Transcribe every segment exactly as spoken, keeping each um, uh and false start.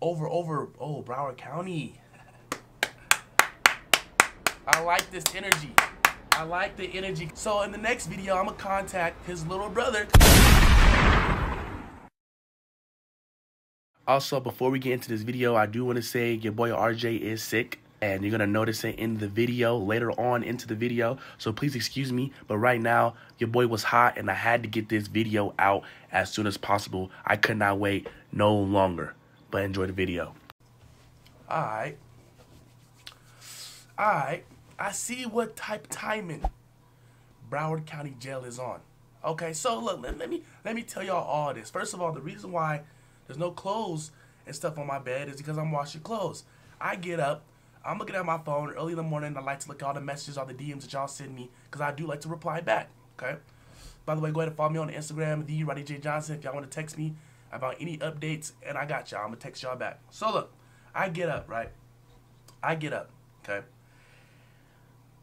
over, over, oh, Broward County. I like this energy. I like the energy. So in the next video, I'm gonna contact his little brother. Also, before we get into this video, I do wanna say your boy R J is sick, and you're gonna notice it in the video, later on into the video. So please excuse me, but right now, your boy was hot and I had to get this video out as soon as possible. I could not wait no longer, but enjoy the video. All right. All right, I see what type timing Broward County Jail is on. Okay, so look, let, let me let me tell y'all all this. First of all, the reason why there's no clothes and stuff on my bed is because I'm washing clothes. I get up, I'm looking at my phone early in the morning. I like to look at all the messages, all the D Ms that y'all send me, because I do like to reply back. Okay. By the way, go ahead and follow me on Instagram, the Roddy J. Johnson. If y'all want to text me about any updates, and I got y'all, I'm gonna text y'all back. So look, I get up, right? I get up. Okay.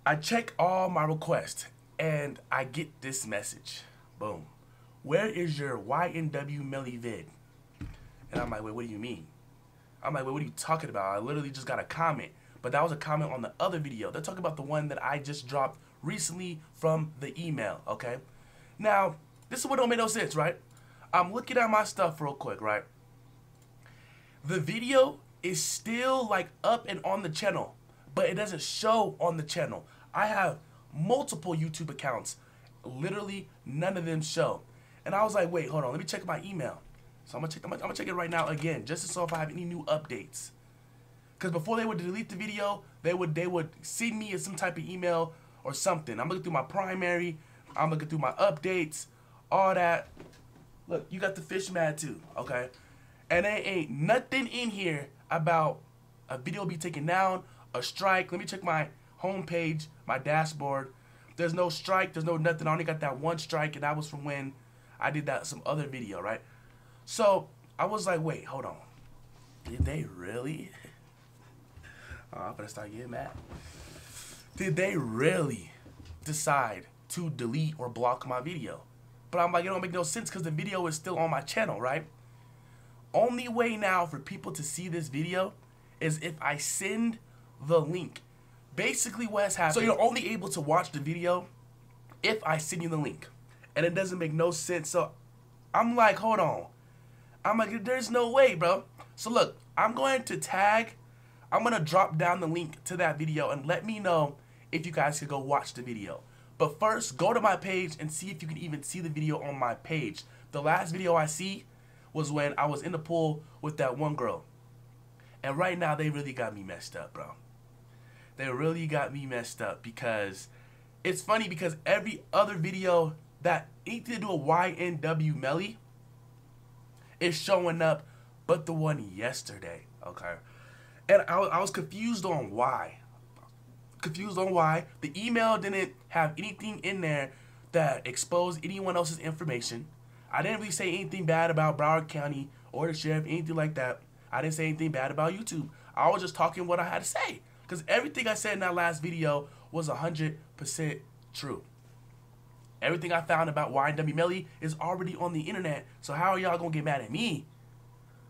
I check all my requests, and I get this message. Boom. Where is your Y N W Melly vid? And I'm like, wait, what do you mean? I'm like, wait, what are you talking about? I literally just got a comment, but that was a comment on the other video. They're talking about the one that I just dropped recently from the email, okay? Now, this is what don't make no sense, right? I'm looking at my stuff real quick, right? The video is still like up and on the channel, but it doesn't show on the channel. I have multiple YouTube accounts. Literally, none of them show. And I was like, wait, hold on, let me check my email. So I'm gonna check, I'm gonna, I'm gonna check it right now again, just to see if I have any new updates. Because before they would delete the video, they would they would send me some type of email or something. I'm looking through my primary, I'm looking through my updates, all that. Look, you got the fish mad too, okay? And there ain't nothing in here about a video be taken down, a strike. Let me check my homepage, my dashboard. There's no strike, there's no nothing. I only got that one strike, and that was from when I did that some other video, right? So I was like, wait, hold on. Did they really? Oh, I'm gonna start getting mad. Did they really decide to delete or block my video? But I'm like, it don't make no sense because the video is still on my channel, right? Only way now for people to see this video is if I send the link. Basically what has happened, so you're only able to watch the video if I send you the link. And it doesn't make no sense. So I'm like, hold on. I'm like, there's no way, bro. So look, I'm going to tag, I'm gonna drop down the link to that video and let me know if you guys could go watch the video. But first, go to my page and see if you can even see the video on my page. The last video I see was when I was in the pool with that one girl. And right now, they really got me messed up, bro. They really got me messed up because it's funny because every other video that anything to do with Y N W Melly is showing up, but the one yesterday, okay? And I, I was confused on why. Confused on why. The email didn't have anything in there that exposed anyone else's information. I didn't really say anything bad about Broward County or the sheriff, anything like that. I didn't say anything bad about YouTube. I was just talking what I had to say. Because everything I said in that last video was one hundred percent true. Everything I found about Y N W Melly is already on the internet. So how are y'all going to get mad at me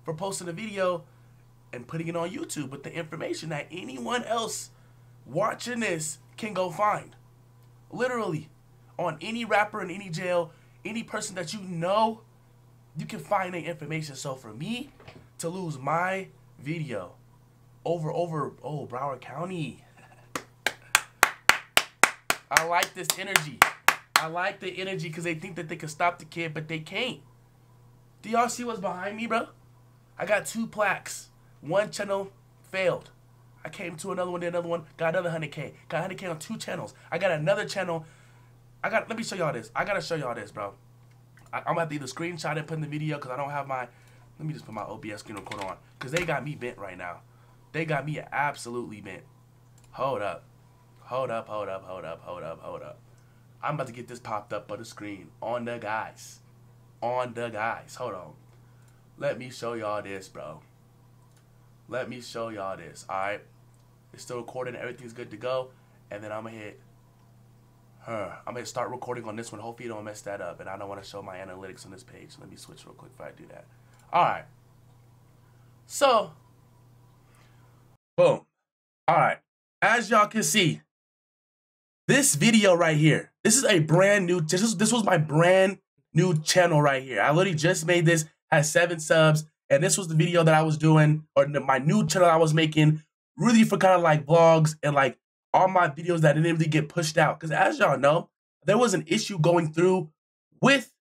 for posting a video and putting it on YouTube with the information that anyone else watching this can go find? Literally, on any rapper in any jail, any person that you know, you can find their information. So for me to lose my video over, over, oh, Broward County. I like this energy. I like the energy because they think that they can stop the kid, but they can't. Do y'all see what's behind me, bro? I got two plaques. One channel failed. I came to another one, did another one, got another one hundred K. Got one hundred K on two channels. I got another channel. I got. Let me show y'all this. I got to show y'all this, bro. I, I'm going to have to either screenshot and put in the video because I don't have my... Let me just put my O B S screen recorder on because they got me bent right now. They got me absolutely bent. Hold up. Hold up, hold up, hold up, hold up, hold up. I'm about to get this popped up on the screen. On the guys. On the guys. Hold on. Let me show y'all this, bro. Let me show y'all this. Alright. It's still recording. Everything's good to go. And then I'm going to hit. Huh. I'm going to start recording on this one. Hopefully you don't mess that up. And I don't want to show my analytics on this page. Let me switch real quick before I do that. Alright. So, boom. All right. As y'all can see, this video right here, this is a brand new, this was, this was my brand new channel right here. I literally just made this, has seven subs, and this was the video that I was doing, or my new channel I was making, really for kind of like vlogs and like all my videos that didn't really get pushed out. Because as y'all know, there was an issue going through with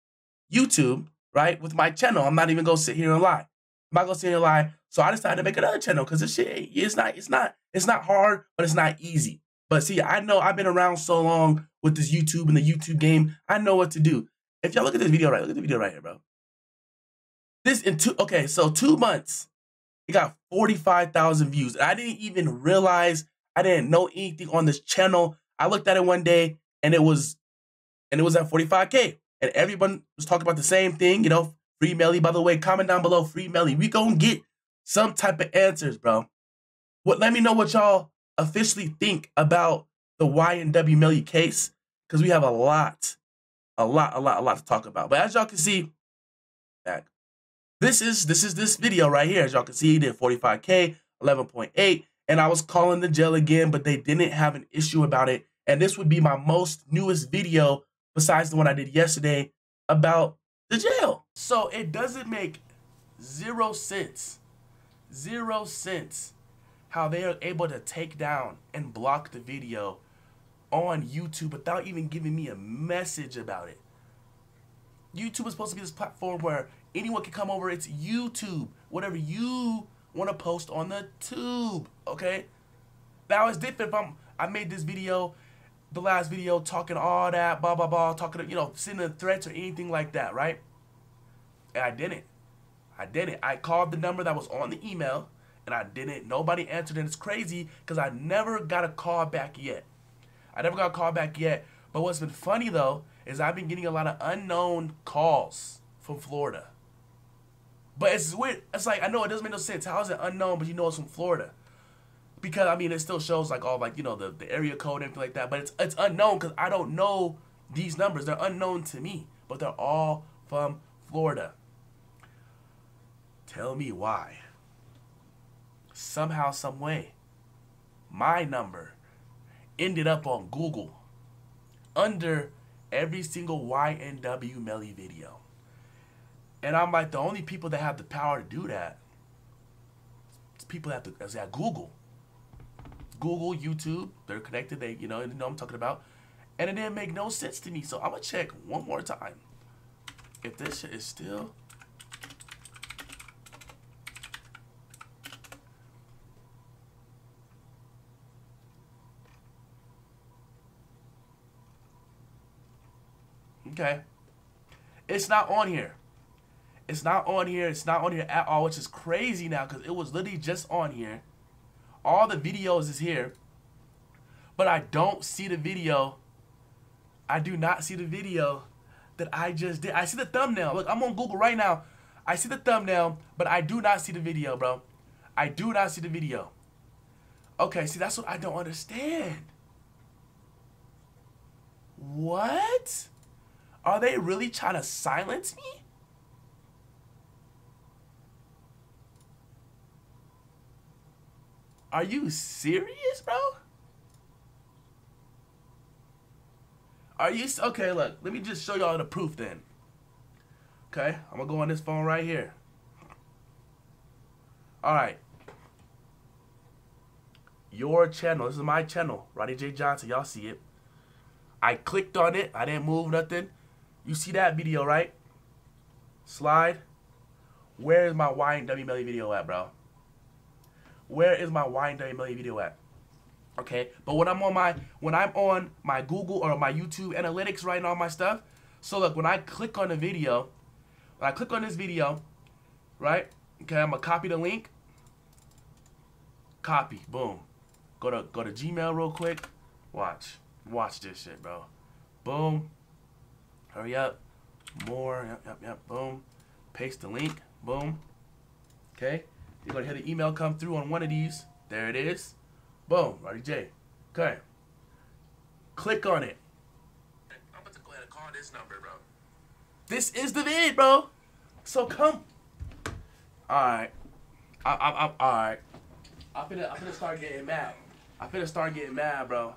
YouTube, right? With my channel. I'm not even going to sit here and lie. I'm not going to sit here and lie. So I decided to make another channel because this shit, it's not, it's not, it's not hard, but it's not easy. But see, I know I've been around so long with this YouTube and the YouTube game. I know what to do. If y'all look at this video, right, look at the video right here, bro. This in two, okay, so two months, it got forty-five thousand views. I didn't even realize, I didn't know anything on this channel. I looked at it one day and it was, and it was at forty-five K. And everyone was talking about the same thing, you know, free Melly. By the way, comment down below, free Melly. We gonna get some type of answers, bro. What? Let me know what y'all officially think about the Y N W Melly case, because we have a lot, a lot, a lot, a lot to talk about. But as y'all can see, back, this is this is this video right here. As y'all can see, it did forty-five K, eleven point eight, and I was calling the jail again, but they didn't have an issue about it. And this would be my most newest video, besides the one I did yesterday about the jail. So it doesn't make zero sense, zero sense how they are able to take down and block the video on YouTube without even giving me a message about it. YouTube is supposed to be this platform where anyone can come over. It's YouTube, whatever you want to post on the tube, okay? Now it's different if I'm, I made this video, the last video, talking all that, blah, blah, blah, talking, you know, sending threats or anything like that, right? And I didn't. I didn't. I called the number that was on the email, and I didn't. Nobody answered, and it's crazy because I never got a call back yet. I never got a call back yet. But what's been funny, though, is I've been getting a lot of unknown calls from Florida. But it's weird. It's like, I know it doesn't make no sense. How is it unknown, but you know it's from Florida? Because, I mean, it still shows, like, all, like, you know, the, the area code and everything like that. But it's, it's unknown because I don't know these numbers. They're unknown to me. But they're all from Florida. Tell me why. Somehow, some way, my number ended up on Google under every single Y N W Melly video. And I'm like, the only people that have the power to do that is people that have to, at Google. Google, YouTube, they're connected, they, you know, you know what I'm talking about. And it didn't make no sense to me. So I'm going to check one more time if this shit is still. Okay. It's not on here. It's not on here. It's not on here at all, which is crazy now because it was literally just on here. All the videos is here, but I don't see the video. I do not see the video that I just did. I see the thumbnail. Look, I'm on Google right now. I see the thumbnail, but I do not see the video, bro. I do not see the video. Okay, see, that's what I don't understand. What? Are they really trying to silence me? Are you serious, bro? Are you, okay, look, let me just show y'all the proof then. Okay, I'm gonna go on this phone right here. All right. Your channel, this is my channel, Roddy J. Johnson, y'all see it. I clicked on it, I didn't move nothing. You see that video, right? Slide. Where is my Y N W Melly video at, bro? Where is my Y N W Melly video at? Okay, but when I'm on my when I'm on my Google or my YouTube analytics right now, all my stuff. So look, when I click on the video, when I click on this video, right? Okay, I'm gonna copy the link. Copy, boom. Go to go to Gmail real quick. Watch, watch this shit, bro. Boom. Hurry up. More. Yep, yep, yep. Boom. Paste the link. Boom. Okay. You're going to hear the email come through on one of these. There it is. Boom. Roddy J. Okay. Click on it. I'm about to go ahead and call this number, bro. This is the vid, bro. So come. All right. I, I, I, all right. I'm finna, I'm finna start getting mad. I'm finna start getting mad, bro.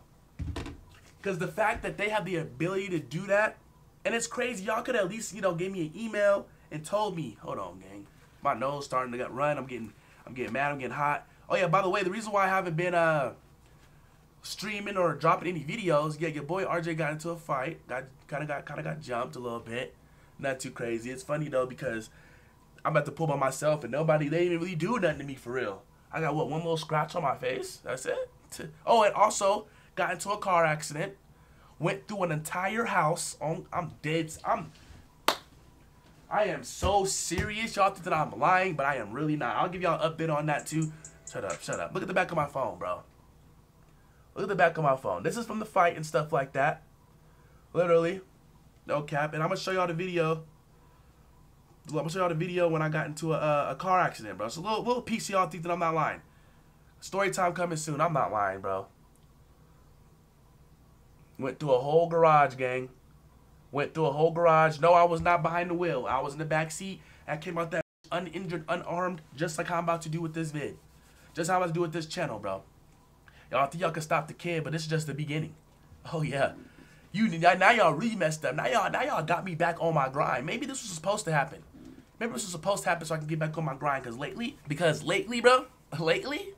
Because the fact that they have the ability to do that, and it's crazy. Y'all could at least, you know, give me an email and told me, hold on, gang. My nose starting to get run. I'm getting, I'm getting mad. I'm getting hot. Oh, yeah, by the way, the reason why I haven't been uh, streaming or dropping any videos, yeah, your boy R J got into a fight. Got, kind of got, kind of got jumped a little bit. Not too crazy. It's funny, though, because I'm about to pull by myself, and nobody, they didn't really do nothing to me for real. I got, what, one little scratch on my face? That's it? Oh, and also got into a car accident. Went through an entire house. On, I'm dead. I'm, I am so serious. Y'all think that I'm lying, but I am really not. I'll give y'all an update on that, too. Shut up, shut up. Look at the back of my phone, bro. Look at the back of my phone. This is from the fight and stuff like that. Literally. No cap. And I'm going to show y'all the video. I'm going to show y'all the video when I got into a, a, a car accident, bro. So a little, little piece of y'all think that I'm not lying. Story time coming soon. I'm not lying, bro. Went through a whole garage, gang. Went through a whole garage. No, I was not behind the wheel. I was in the back seat. I came out that uninjured, unarmed, just like how I'm about to do with this vid. Just how I'm about to do with this channel, bro. Y'all think y'all can stop the kid, but this is just the beginning. Oh, yeah. You, now y'all really messed up. Now y'all now y'all got me back on my grind. Maybe this was supposed to happen. Maybe this was supposed to happen so I can get back on my grind. Because lately, because lately, bro, lately,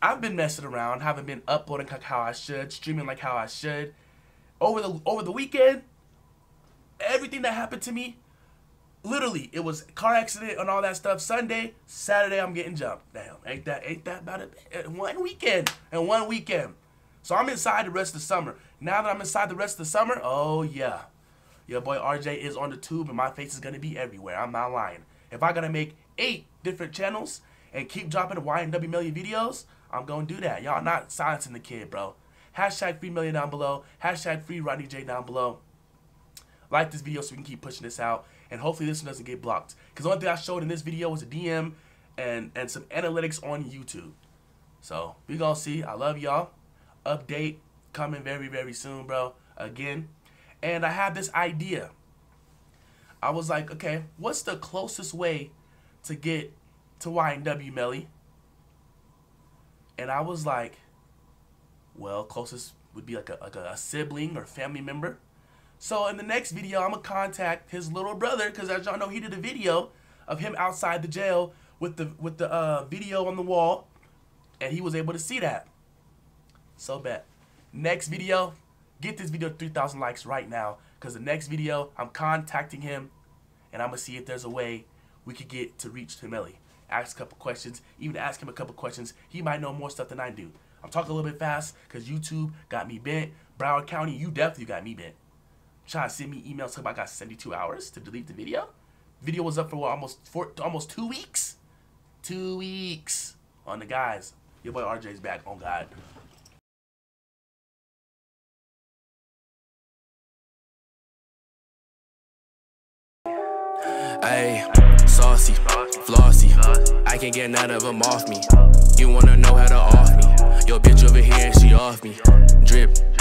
I've been messing around. Haven't been uploading like how I should. Streaming like how I should. Over the, over the weekend, everything that happened to me, literally, it was car accident and all that stuff. Sunday, Saturday, I'm getting jumped. Damn, ain't that, ain't that about it? One weekend, and one weekend. So I'm inside the rest of the summer. Now that I'm inside the rest of the summer, oh yeah. Your boy R J is on the tube and my face is going to be everywhere. I'm not lying. If I got to make eight different channels and keep dropping Y N W Melly videos, I'm going to do that. Y'all not silencing the kid, bro. Hashtag free Melly down below. Hashtag free Roddy J down below. Like this video so we can keep pushing this out. And hopefully this one doesn't get blocked. Because the only thing I showed in this video was a D M and, and some analytics on YouTube. So, we gonna see. I love y'all. Update coming very, very soon, bro. Again. And I have this idea. I was like, okay, what's the closest way to get to Y N W Melly? And I was like, well, closest would be like a, like a sibling or family member. So in the next video, I'm going to contact his little brother because as y'all know, he did a video of him outside the jail with the with the uh, video on the wall, and he was able to see that. So bet. Next video, get this video to three thousand likes right now because the next video, I'm contacting him, and I'm going to see if there's a way we could get to reach to Melly. Ask a couple questions, even ask him a couple questions. He might know more stuff than I do. I'm talking a little bit fast because YouTube got me bent. Broward County, you definitely got me bent. Trying to send me emails talking about I got seventy-two hours to delete the video. Video was up for what, almost four, almost two weeks, two weeks on the guys. Your boy R J's back on God. Hey, saucy, flossy. I can't get none of them off me. You wanna know how to off me? Your bitch over here, she off me. Drip.